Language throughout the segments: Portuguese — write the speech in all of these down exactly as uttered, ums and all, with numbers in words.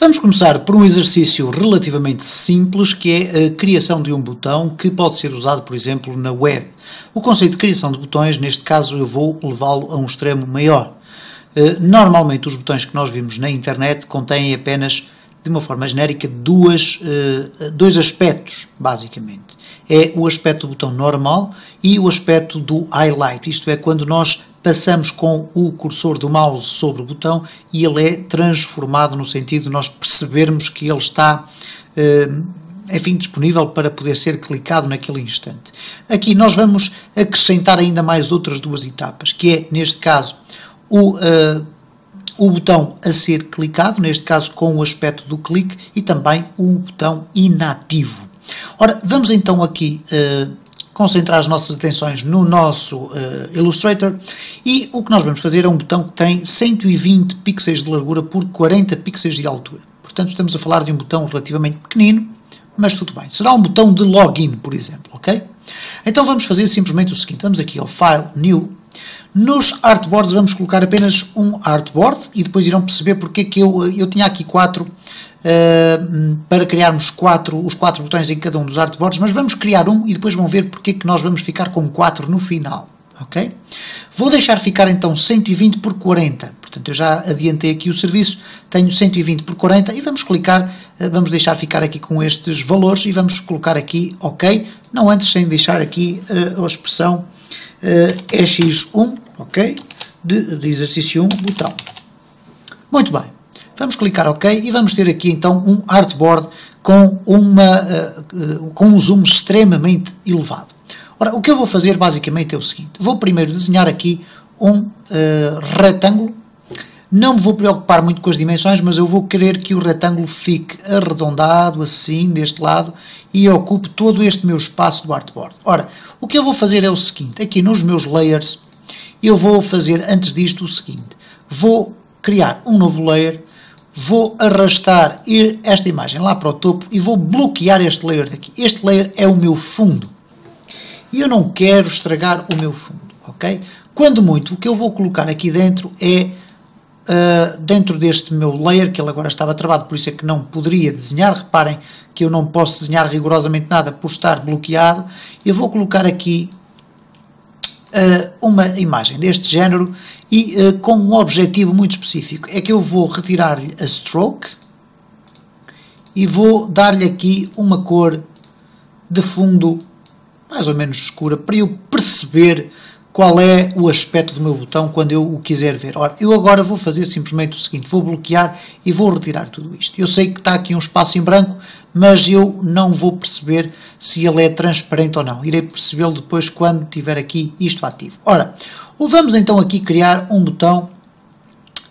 Vamos começar por um exercício relativamente simples, que é a criação de um botão que pode ser usado, por exemplo, na web. O conceito de criação de botões, neste caso, eu vou levá-lo a um extremo maior. Normalmente os botões que nós vimos na internet contêm apenas, de uma forma genérica, duas, dois aspectos, basicamente. É o aspecto do botão normal e o aspecto do highlight, isto é, quando nós passamos com o cursor do mouse sobre o botão e ele é transformado no sentido de nós percebermos que ele está, enfim, disponível para poder ser clicado naquele instante. Aqui nós vamos acrescentar ainda mais outras duas etapas, que é, neste caso, o, uh, o botão a ser clicado, neste caso com o aspecto do clique, e também o botão inativo. Ora, vamos então aqui Uh, concentrar as nossas atenções no nosso uh, Illustrator, e o que nós vamos fazer é um botão que tem cento e vinte pixels de largura por quarenta pixels de altura. Portanto, estamos a falar de um botão relativamente pequenino, mas tudo bem. Será um botão de login, por exemplo, ok? Então vamos fazer simplesmente o seguinte, vamos aqui ao File, New. Nos artboards vamos colocar apenas um artboard, e depois irão perceber porque é que eu, eu tinha aqui quatro, Uh, para criarmos quatro, os quatro botões em cada um dos artboards, mas vamos criar um e depois vão ver porque é que nós vamos ficar com quatro no final, ok? Vou deixar ficar então cento e vinte por quarenta, portanto eu já adiantei aqui o serviço, tenho cento e vinte por quarenta e vamos clicar, uh, vamos deixar ficar aqui com estes valores e vamos colocar aqui ok, não antes sem deixar aqui uh, a expressão uh, E X um, ok, de, de exercício um, botão. Muito bem. Vamos clicar OK e vamos ter aqui então um artboard com, uma, uh, com um zoom extremamente elevado. Ora, o que eu vou fazer basicamente é o seguinte, vou primeiro desenhar aqui um uh, retângulo, não me vou preocupar muito com as dimensões, mas eu vou querer que o retângulo fique arredondado assim deste lado e ocupe todo este meu espaço do artboard. Ora, o que eu vou fazer é o seguinte, aqui nos meus layers eu vou fazer antes disto o seguinte, vou criar um novo layer. Vou arrastar esta imagem lá para o topo e vou bloquear este layer daqui. Este layer é o meu fundo. E eu não quero estragar o meu fundo, ok? Quando muito, o que eu vou colocar aqui dentro é, uh, dentro deste meu layer, que ele agora estava travado, por isso é que não poderia desenhar. Reparem que eu não posso desenhar rigorosamente nada por estar bloqueado. Eu vou colocar aqui Uh, uma imagem deste género e uh, com um objetivo muito específico, é que eu vou retirar-lhe a stroke e vou dar-lhe aqui uma cor de fundo mais ou menos escura para eu perceber qual é o aspecto do meu botão quando eu o quiser ver. Ora, eu agora vou fazer simplesmente o seguinte, vou bloquear e vou retirar tudo isto. Eu sei que está aqui um espaço em branco, mas eu não vou perceber se ele é transparente ou não. Irei percebê-lo depois quando tiver aqui isto ativo. Ora, vamos então aqui criar um botão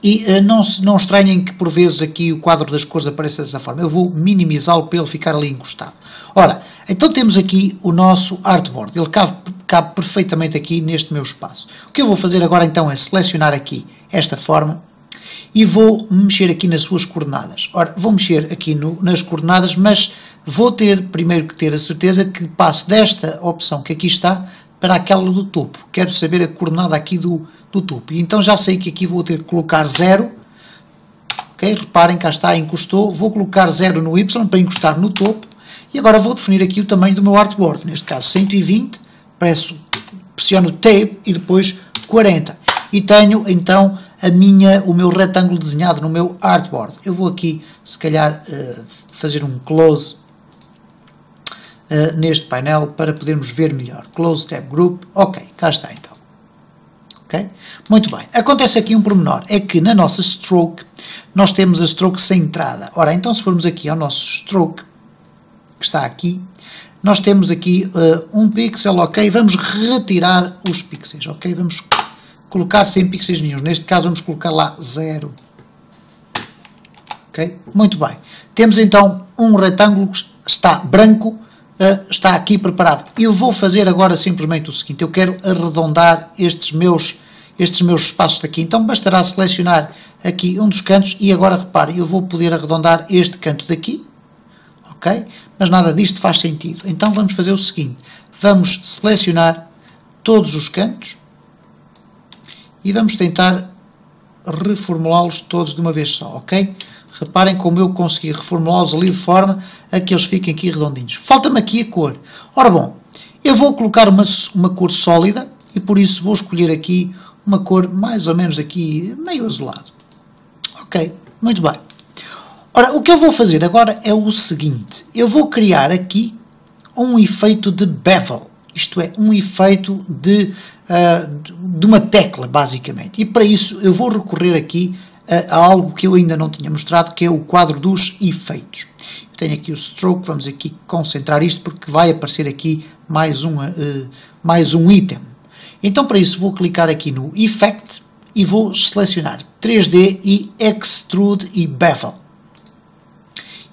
e uh, não, não estranhem que por vezes aqui o quadro das cores apareça dessa forma. Eu vou minimizá-lo para ele ficar ali encostado. Ora, então temos aqui o nosso artboard. Ele cabe cabe perfeitamente aqui neste meu espaço. O que eu vou fazer agora então é selecionar aqui esta forma e vou mexer aqui nas suas coordenadas. Ora, vou mexer aqui no, nas coordenadas, mas vou ter primeiro que ter a certeza que passo desta opção que aqui está para aquela do topo. Quero saber a coordenada aqui do, do topo. E então já sei que aqui vou ter que colocar zero. Okay? Reparem, cá está, encostou. Vou colocar zero no Y para encostar no topo. E agora vou definir aqui o tamanho do meu artboard. Neste caso cento e vinte. Presso, pressiono Tab e depois quarenta. E tenho então a minha, o meu retângulo desenhado no meu artboard. Eu vou aqui, se calhar, uh, fazer um Close uh, neste painel para podermos ver melhor. Close Tab Group. Ok, cá está então. Okay? Muito bem. Acontece aqui um pormenor. É que na nossa Stroke, nós temos a Stroke centrada. Ora, então se formos aqui ao nosso Stroke, que está aqui, nós temos aqui uh, um pixel, ok, vamos retirar os pixels, ok, vamos colocar sem pixels nenhum, neste caso vamos colocar lá zero, ok, muito bem, temos então um retângulo que está branco, uh, está aqui preparado, eu vou fazer agora simplesmente o seguinte, eu quero arredondar estes meus, estes meus espaços daqui, então bastará selecionar aqui um dos cantos e agora reparem, eu vou poder arredondar este canto daqui, ok? Mas nada disto faz sentido. Então vamos fazer o seguinte, vamos selecionar todos os cantos e vamos tentar reformulá-los todos de uma vez só, ok? Reparem como eu consegui reformulá-los ali de forma a que eles fiquem aqui redondinhos. Falta-me aqui a cor. Ora bom, eu vou colocar uma, uma cor sólida e por isso vou escolher aqui uma cor mais ou menos aqui meio azulado. Ok, muito bem. Ora, o que eu vou fazer agora é o seguinte. Eu vou criar aqui um efeito de bevel. Isto é, um efeito de, uh, de uma tecla, basicamente. E para isso eu vou recorrer aqui a algo que eu ainda não tinha mostrado, que é o quadro dos efeitos. Eu tenho aqui o stroke, vamos aqui concentrar isto, porque vai aparecer aqui mais um, uh, mais um item. Então para isso vou clicar aqui no Effect e vou selecionar três D e Extrude e Bevel.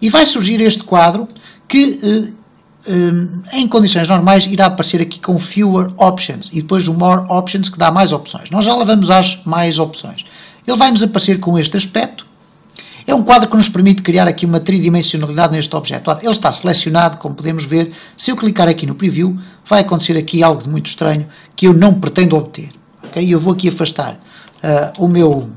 E vai surgir este quadro que... Uh, Um, em condições normais irá aparecer aqui com Fewer Options e depois o More Options, que dá mais opções. Nós já lá vamos às mais opções. Ele vai nos aparecer com este aspecto. É um quadro que nos permite criar aqui uma tridimensionalidade neste objeto. Ora, ele está selecionado, como podemos ver. Se eu clicar aqui no Preview, vai acontecer aqui algo de muito estranho que eu não pretendo obter. Okay? Eu vou aqui afastar uh, o meu...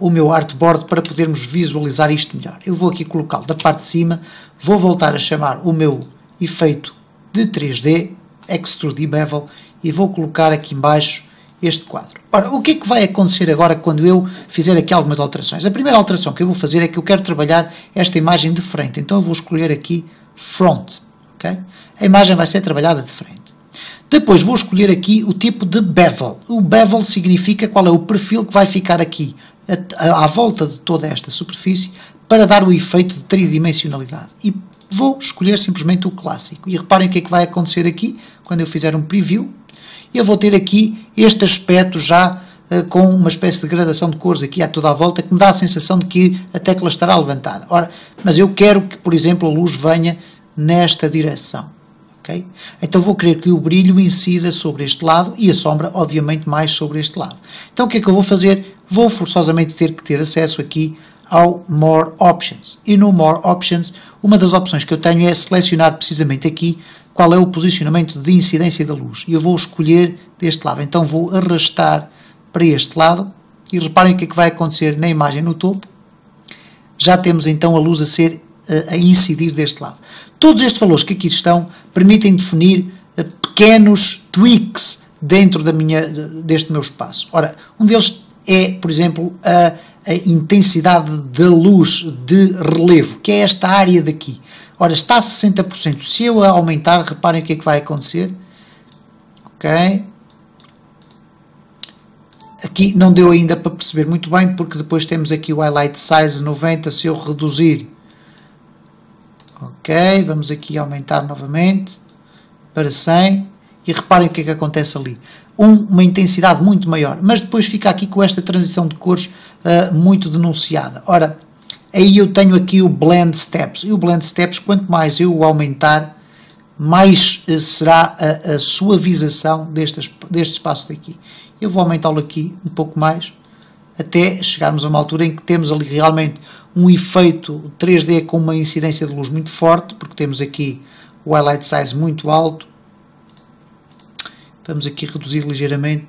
o meu artboard para podermos visualizar isto melhor. Eu vou aqui colocá-lo da parte de cima, vou voltar a chamar o meu efeito de três D, Extrude Bevel, e vou colocar aqui embaixo este quadro. Ora, o que é que vai acontecer agora quando eu fizer aqui algumas alterações? A primeira alteração que eu vou fazer é que eu quero trabalhar esta imagem de frente, então eu vou escolher aqui Front, ok? A imagem vai ser trabalhada de frente. Depois vou escolher aqui o tipo de bevel. O bevel significa qual é o perfil que vai ficar aqui à volta de toda esta superfície para dar o efeito de tridimensionalidade. E vou escolher simplesmente o clássico. E reparem o que é que vai acontecer aqui quando eu fizer um preview. Eu vou ter aqui este aspecto já uh, com uma espécie de gradação de cores aqui a toda a volta que me dá a sensação de que a tecla estará levantada. Ora, mas eu quero que, por exemplo, a luz venha nesta direção. Okay? Então vou querer que o brilho incida sobre este lado e a sombra, obviamente, mais sobre este lado. Então o que é que eu vou fazer? Vou forçosamente ter que ter acesso aqui ao More Options. E no More Options, uma das opções que eu tenho é selecionar precisamente aqui qual é o posicionamento de incidência da luz. E eu vou escolher deste lado. Então vou arrastar para este lado e reparem o que é que vai acontecer na imagem no topo. Já temos então a luz a ser a incidir deste lado. Todos estes valores que aqui estão permitem definir pequenos tweaks dentro da minha, deste meu espaço. Ora, um deles é, por exemplo, a, a intensidade da luz de relevo, que é esta área daqui. Ora, está a sessenta por cento. Se eu a aumentar, reparem o que é que vai acontecer. Ok. Aqui não deu ainda para perceber muito bem, porque depois temos aqui o Highlight Size noventa. Se eu reduzir... Ok, vamos aqui aumentar novamente para cem e reparem o que é que acontece ali. Um, uma intensidade muito maior, mas depois fica aqui com esta transição de cores uh, muito denunciada. Ora, aí eu tenho aqui o Blend Steps. E o Blend Steps, quanto mais eu o aumentar, mais uh, será a, a suavização deste, deste espaço daqui. Eu vou aumentá-lo aqui um pouco mais, até chegarmos a uma altura em que temos ali realmente um efeito três D com uma incidência de luz muito forte, porque temos aqui o Highlight Size muito alto. Vamos aqui reduzir ligeiramente,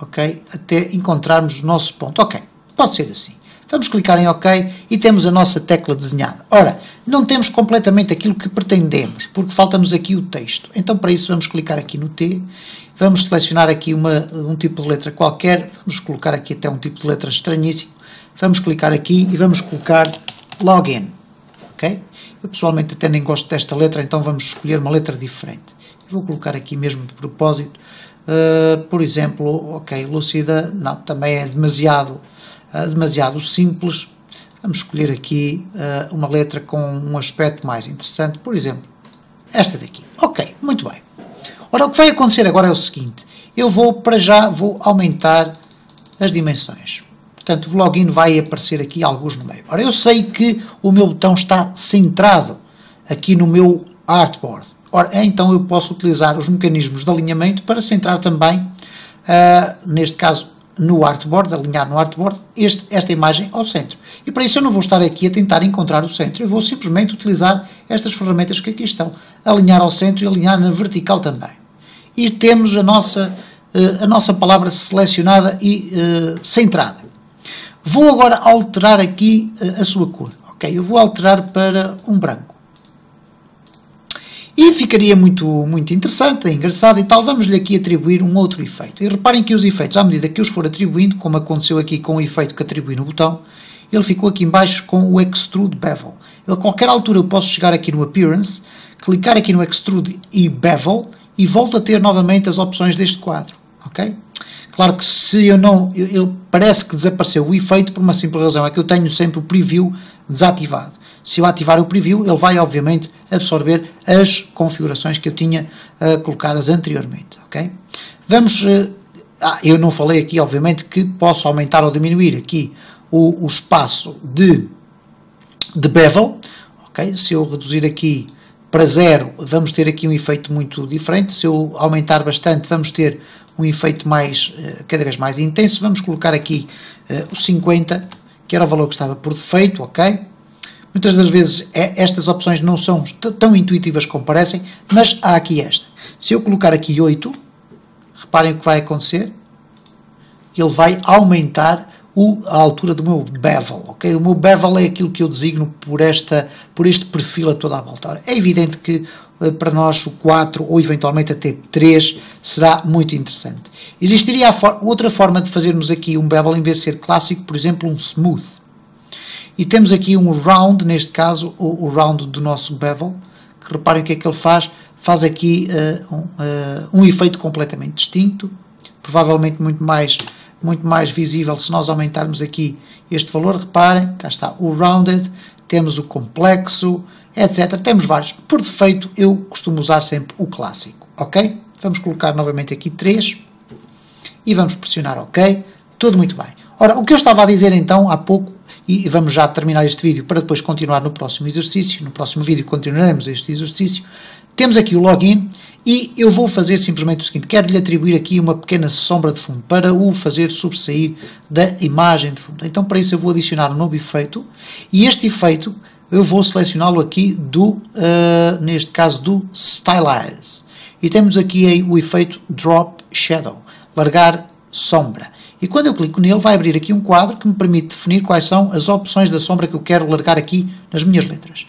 ok, até encontrarmos o nosso ponto. Ok, pode ser assim. Vamos clicar em OK e temos a nossa tecla desenhada. Ora, não temos completamente aquilo que pretendemos, porque falta-nos aqui o texto. Então, para isso, vamos clicar aqui no T, vamos selecionar aqui uma, um tipo de letra qualquer, vamos colocar aqui até um tipo de letra estranhíssimo, vamos clicar aqui e vamos colocar Login, ok? Eu, pessoalmente, até nem gosto desta letra, então vamos escolher uma letra diferente. Eu vou colocar aqui mesmo de propósito, uh, por exemplo, ok, Lúcida, não, também é demasiado... demasiado simples. Vamos escolher aqui uh, uma letra com um aspecto mais interessante, por exemplo, esta daqui. Ok, muito bem. Ora, o que vai acontecer agora é o seguinte, eu vou para já, vou aumentar as dimensões. Portanto, o login vai aparecer aqui alguns no meio. Ora, eu sei que o meu botão está centrado aqui no meu artboard. Ora, então eu posso utilizar os mecanismos de alinhamento para centrar também, uh, neste caso, no artboard, alinhar no artboard, este, esta imagem ao centro. E para isso eu não vou estar aqui a tentar encontrar o centro, eu vou simplesmente utilizar estas ferramentas que aqui estão, alinhar ao centro e alinhar na vertical também. E temos a nossa, a nossa palavra selecionada e uh, centrada. Vou agora alterar aqui a sua cor. Ok, eu vou alterar para um branco. E ficaria muito, muito interessante, engraçado e tal. Vamos-lhe aqui atribuir um outro efeito. E reparem que os efeitos, à medida que eu os for atribuindo, como aconteceu aqui com o efeito que atribuí no botão, ele ficou aqui em baixo com o Extrude Bevel. Eu, a qualquer altura eu posso chegar aqui no Appearance, clicar aqui no Extrude e Bevel e volto a ter novamente as opções deste quadro. Ok? Claro que se eu não... ele parece que desapareceu o efeito por uma simples razão, é que eu tenho sempre o Preview desativado. Se eu ativar o preview, ele vai, obviamente, absorver as configurações que eu tinha uh, colocadas anteriormente, ok? Vamos... Uh, ah, eu não falei aqui, obviamente, que posso aumentar ou diminuir aqui o, o espaço de, de bevel, ok? Se eu reduzir aqui para zero, vamos ter aqui um efeito muito diferente. Se eu aumentar bastante, vamos ter um efeito mais, uh, cada vez mais intenso. Vamos colocar aqui uh, o cinquenta, que era o valor que estava por defeito, ok? Muitas das vezes estas opções não são tão intuitivas como parecem, mas há aqui esta. Se eu colocar aqui oito, reparem o que vai acontecer. Ele vai aumentar o, a altura do meu bevel, ok? O meu bevel é aquilo que eu designo por, esta, por este perfil a toda a volta. Ora, é evidente que para nós o quatro ou eventualmente até três será muito interessante. Existiria outra forma de fazermos aqui um bevel em vez de ser clássico, por exemplo, um smooth. E temos aqui um round, neste caso, o, o round do nosso bevel, que reparem o que é que ele faz, faz aqui uh, um, uh, um efeito completamente distinto, provavelmente muito mais, muito mais visível se nós aumentarmos aqui este valor. Reparem, cá está o rounded, temos o complexo, etcétera. Temos vários. Por defeito, eu costumo usar sempre o clássico, ok? Vamos colocar novamente aqui três e vamos pressionar ok. Tudo muito bem. Ora, o que eu estava a dizer então há pouco, e vamos já terminar este vídeo para depois continuar no próximo exercício, no próximo vídeo continuaremos este exercício, temos aqui o login e eu vou fazer simplesmente o seguinte, quero-lhe atribuir aqui uma pequena sombra de fundo para o fazer sobressair da imagem de fundo. Então para isso eu vou adicionar um novo efeito e este efeito eu vou selecioná-lo aqui do, uh, neste caso do Stylize. E temos aqui aí o efeito Drop Shadow, largar sombra. E quando eu clico nele vai abrir aqui um quadro que me permite definir quais são as opções da sombra que eu quero largar aqui nas minhas letras.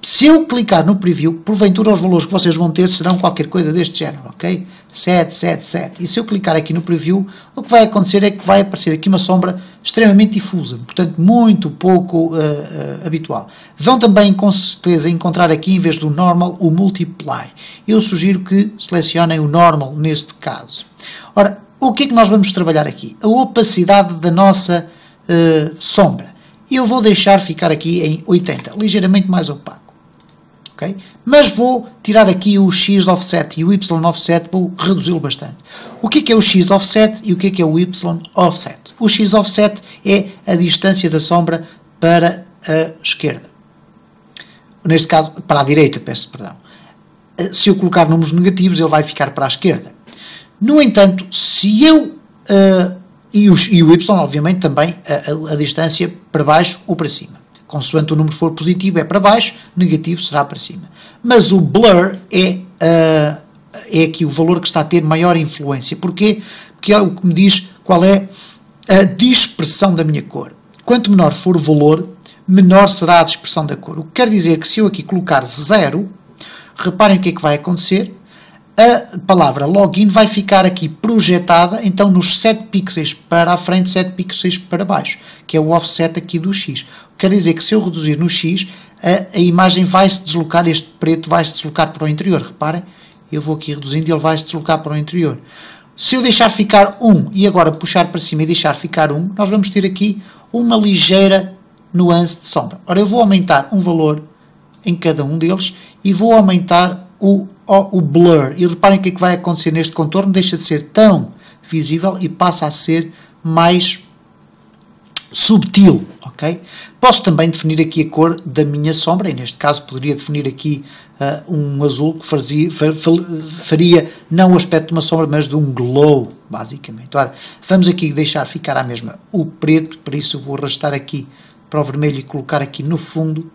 Se eu clicar no preview, porventura os valores que vocês vão ter serão qualquer coisa deste género, ok? sete, sete, sete. E se eu clicar aqui no preview, o que vai acontecer é que vai aparecer aqui uma sombra extremamente difusa, portanto muito pouco uh, uh, habitual. Vão também com certeza encontrar aqui, em vez do normal, o multiply. Eu sugiro que selecionem o normal neste caso. Ora, o que é que nós vamos trabalhar aqui? A opacidade da nossa uh, sombra. Eu vou deixar ficar aqui em oitenta, ligeiramente mais opaco. Okay? Mas vou tirar aqui o X offset e o Y offset, vou reduzi-lo bastante. O que é que é o X offset e o que é que é o Y offset? O X offset é a distância da sombra para a esquerda. Neste caso, para a direita, peço perdão. Se eu colocar números negativos, ele vai ficar para a esquerda. No entanto, se eu, uh, e, os, e o Y, obviamente, também a, a, a distância para baixo ou para cima. Consoante o número for positivo é para baixo, negativo será para cima. Mas o blur é, uh, é aqui o valor que está a ter maior influência. Porquê? Porque é o que me diz qual é a dispersão da minha cor. Quanto menor for o valor, menor será a dispersão da cor. O que quer dizer que se eu aqui colocar zero, reparem o que é que vai acontecer. A palavra login vai ficar aqui projetada, então, nos sete pixels para a frente, sete pixels para baixo, que é o offset aqui do X. Quer dizer que se eu reduzir no X, a, a imagem vai-se deslocar, este preto vai-se deslocar para o interior. Reparem, eu vou aqui reduzindo e ele vai-se deslocar para o interior. Se eu deixar ficar um e agora puxar para cima e deixar ficar um, nós vamos ter aqui uma ligeira nuance de sombra. Ora, eu vou aumentar um valor em cada um deles e vou aumentar o o blur, e reparem o que é que vai acontecer neste contorno, deixa de ser tão visível e passa a ser mais subtil, ok? Posso também definir aqui a cor da minha sombra, e neste caso poderia definir aqui uh, um azul que fazia, faria não o aspecto de uma sombra, mas de um glow, basicamente. Ora, vamos aqui deixar ficar a mesma o preto, por isso eu vou arrastar aqui para o vermelho e colocar aqui no fundo,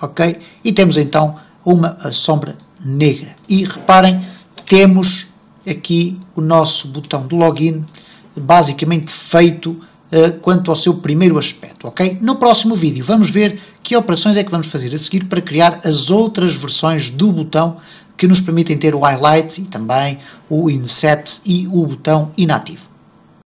ok? E temos então uma sombra negra. E reparem, temos aqui o nosso botão de login basicamente feito uh, quanto ao seu primeiro aspecto, ok? No próximo vídeo vamos ver que operações é que vamos fazer a seguir para criar as outras versões do botão que nos permitem ter o highlight e também o inset e o botão inativo.